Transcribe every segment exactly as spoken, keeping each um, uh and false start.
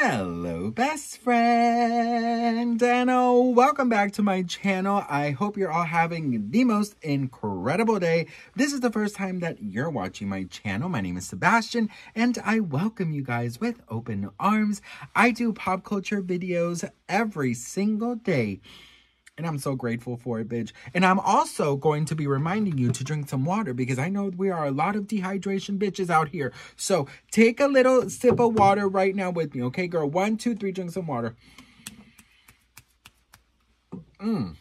Hello, best friend, and oh, welcome back to my channel. I hope you're all having the most incredible day. This is the first time that you're watching my channel. My name is Sebastian, and I welcome you guys with open arms. I do pop culture videos every single day, and I'm so grateful for it, bitch. And I'm also going to be reminding you to drink some water because I know we are a lot of dehydration bitches out here. So take a little sip of water right now with me, okay, girl? One, two, three, drink some water. Mm.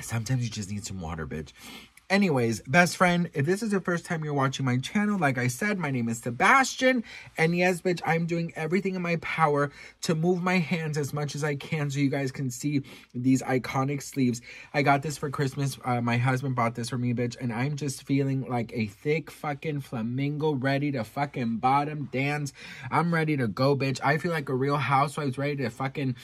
Sometimes you just need some water, bitch. Anyways, best friend, if this is your first time you're watching my channel, like I said, my name is Sebastian. And yes, bitch, I'm doing everything in my power to move my hands as much as I can so you guys can see these iconic sleeves. I got this for Christmas. Uh, my husband bought this for me, bitch. And I'm just feeling like a thick fucking flamingo ready to fucking bottom dance. I'm ready to go, bitch. I feel like a real housewife ready to fucking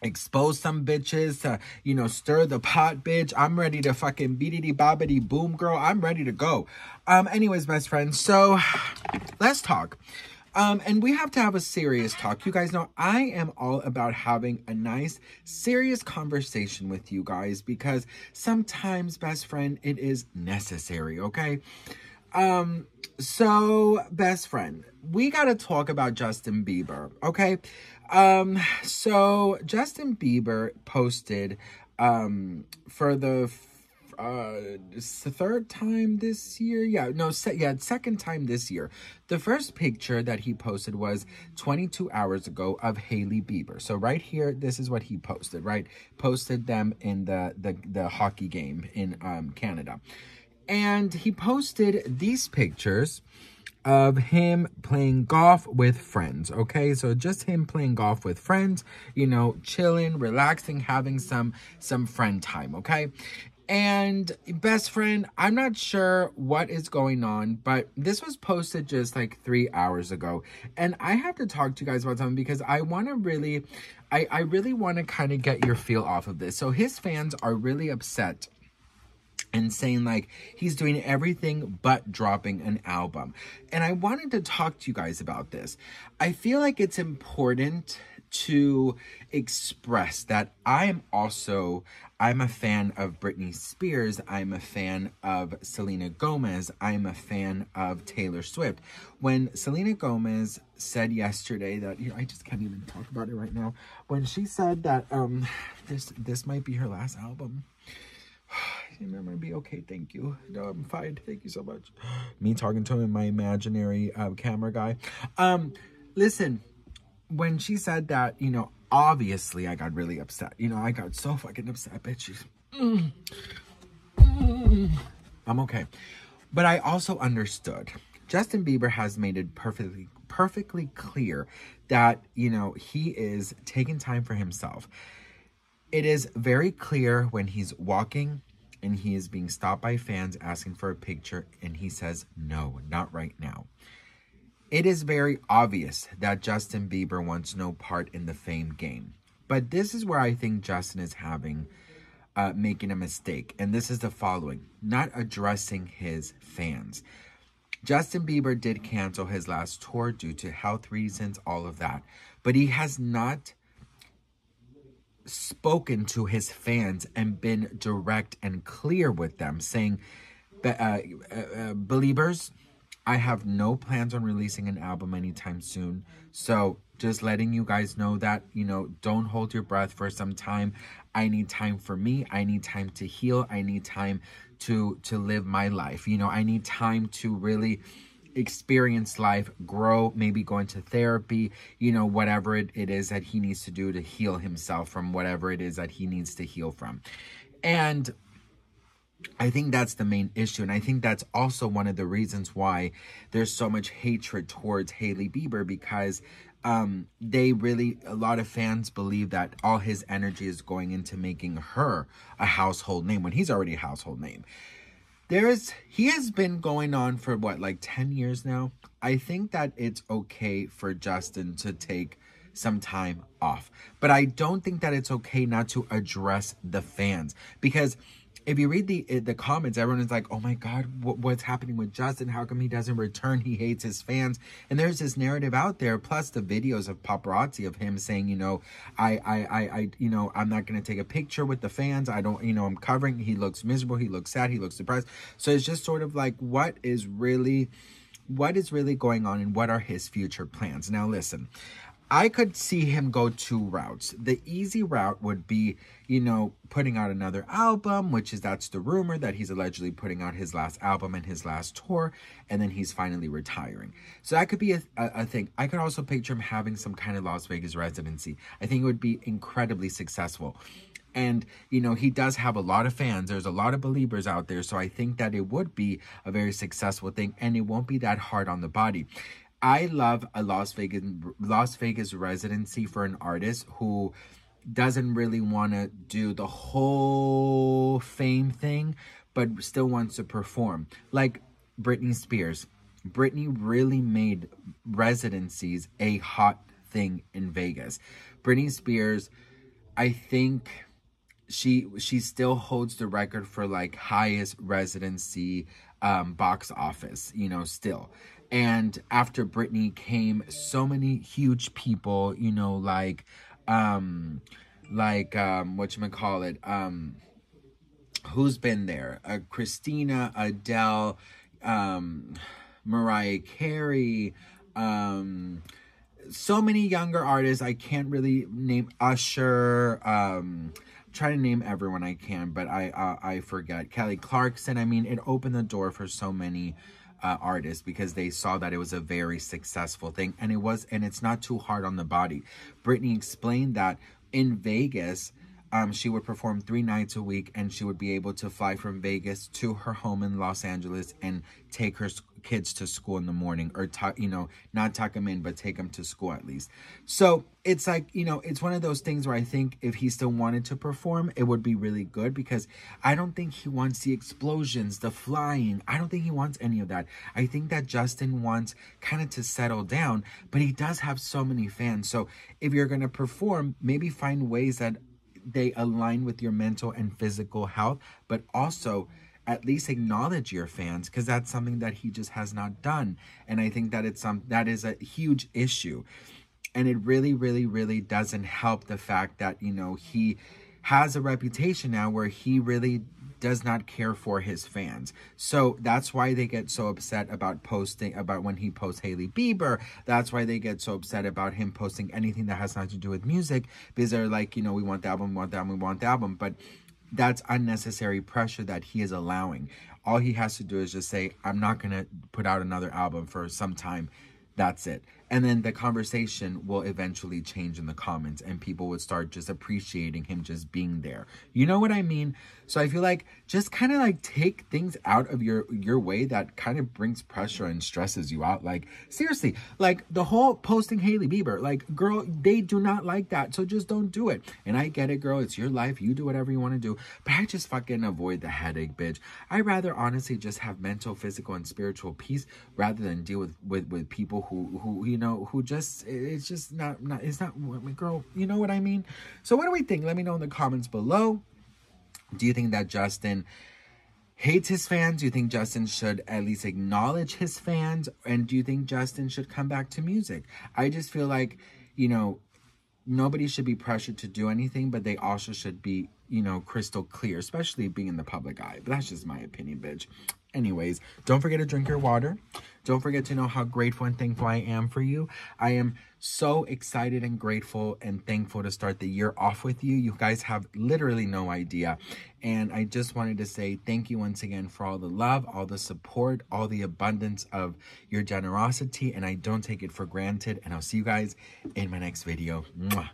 expose some bitches, to, you know, stir the pot, bitch. I'm ready to fucking beatity bobbity boom, girl. I'm ready to go. Um, anyways, best friends, so let's talk. Um, and we have to have a serious talk. You guys know I am all about having a nice, serious conversation with you guys because sometimes, best friend, it is necessary, okay? Um, so, best friend, we gotta talk about Justin Bieber, okay? Um, so Justin Bieber posted, um, for the, uh, third time this year. Yeah, no, se yeah, second time this year. The first picture that he posted was twenty-two hours ago of Hailey Bieber. So right here, this is what he posted, right? Posted them in the, the, the hockey game in, um, Canada. And he posted these pictures of him playing golf with friends, okay? So just him playing golf with friends, you know, chilling, relaxing, having some some friend time, okay? And best friend, I'm not sure what is going on, but this was posted just like three hours ago. And I have to talk to you guys about something because I want to really, I, I really want to kind of get your feel off of this. So his fans are really upset and saying like he's doing everything but dropping an album. And I wanted to talk to you guys about this. I feel like it's important to express that I am also, I'm a fan of Britney Spears. I'm a fan of Selena Gomez. I'm a fan of Taylor Swift. When Selena Gomez said yesterday that, you know, I just can't even talk about it right now. When she said that um, this, this might be her last album. It might be okay, thank you. No, I'm fine, thank you so much. Me talking to him, my imaginary uh, camera guy. Um, listen, when she said that, you know, obviously I got really upset. You know, I got so fucking upset, bitches. Mm. Mm. I'm okay. But I also understood. Justin Bieber has made it perfectly, perfectly clear that, you know, he is taking time for himself. It is very clear when he's walking and he is being stopped by fans asking for a picture, and he says, no, not right now. It is very obvious that Justin Bieber wants no part in the fame game. But this is where I think Justin is having, uh, making a mistake. And this is the following, not addressing his fans. Justin Bieber did cancel his last tour due to health reasons, all of that. But he has not spoken to his fans and been direct and clear with them, saying, uh, uh, uh, believers, I have no plans on releasing an album anytime soon. So just letting you guys know that, you know, don't hold your breath for some time. I need time for me. I need time to heal. I need time to, to live my life. You know, I need time to really experience life, grow, maybe go into therapy, you know, whatever it, it is that he needs to do to heal himself from whatever it is that he needs to heal from. And I think that's the main issue. And I think that's also one of the reasons why there's so much hatred towards Hailey Bieber, because um, they really, a lot of fans believe that all his energy is going into making her a household name when he's already a household name. There is, he has been going on for what, like ten years now? I think that it's okay for Justin to take some time off. But I don't think that it's okay not to address the fans, because if you read the the comments, everyone is like, oh my God, what, what's happening with Justin? How come he doesn't return? He hates his fans. And there's this narrative out there, plus the videos of paparazzi of him saying, you know, I, I, I, I you know, I'm not going to take a picture with the fans. I don't, you know, I'm covering. He looks miserable. He looks sad. He looks depressed. So it's just sort of like, what is really, what is really going on, and what are his future plans? Now, listen, I could see him go two routes. The easy route would be, you know, putting out another album, which is, that's the rumor, that he's allegedly putting out his last album and his last tour, and then he's finally retiring. So that could be a, a, a thing. I could also picture him having some kind of Las Vegas residency. I think it would be incredibly successful. And, you know, he does have a lot of fans. There's a lot of believers out there. So I think that it would be a very successful thing, and it won't be that hard on the body. I love a Las Vegas Las Vegas residency for an artist who doesn't really want to do the whole fame thing, but still wants to perform. Like Britney Spears. Britney really made residencies a hot thing in Vegas. Britney Spears, I think she she still holds the record for like highest residency um, box office, you know, still. And after Britney came so many huge people, you know, like, um, like, um, whatchamacallit, um, who's been there? Uh, Christina, Adele, um, Mariah Carey, um, so many younger artists. I can't really name Usher, um... try to name everyone I can, but I uh, I forget. Kelly Clarkson. I mean, it opened the door for so many uh, artists because they saw that it was a very successful thing, and it was, and it's not too hard on the body. Britney explained that in Vegas, um, she would perform three nights a week, and she would be able to fly from Vegas to her home in Los Angeles and take her kids to school in the morning, or tuck, you know, not tuck them in, but take them to school at least. So it's like, you know, it's one of those things where I think if he still wanted to perform, it would be really good, because I don't think he wants the explosions, the flying. I don't think he wants any of that. I think that Justin wants kind of to settle down, but he does have so many fans. So if you're going to perform, maybe find ways that they align with your mental and physical health, but also at least acknowledge your fans, because that's something that he just has not done. And I think that it's some, that is a huge issue. And it really, really, really doesn't help the fact that, you know, he has a reputation now where he really does not care for his fans. So that's why they get so upset about posting, about when he posts Hailey Bieber. That's why they get so upset about him posting anything that has nothing to do with music, because they're like, you know, we want the album, we want the album, we want the album. But that's unnecessary pressure that he is allowing. All he has to do is just say, I'm not going to put out another album for some time. That's it. And then the conversation will eventually change in the comments, and people would start just appreciating him just being there. You know what I mean? So I feel like just kind of like take things out of your, your way that kind of brings pressure and stresses you out. Like, seriously, like the whole posting Hailey Bieber, like, girl, they do not like that. So just don't do it. And I get it, girl. It's your life. You do whatever you want to do. But I just fucking avoid the headache, bitch. I rather honestly just have mental, physical, and spiritual peace rather than deal with, with, with people who, who, you know, who just, it's just not, not, it's not, girl, you know what I mean? So what do we think? Let me know in the comments below. Do you think that Justin hates his fans? Do you think Justin should at least acknowledge his fans? And do you think Justin should come back to music? I just feel like, you know, nobody should be pressured to do anything, but they also should be, you know, crystal clear, especially being in the public eye. But that's just my opinion, bitch. Anyways, don't forget to drink your water. Don't forget to know how grateful and thankful I am for you. I am so excited and grateful and thankful to start the year off with you. You guys have literally no idea. And I just wanted to say thank you once again for all the love, all the support, all the abundance of your generosity. And I don't take it for granted. And I'll see you guys in my next video. Mwah.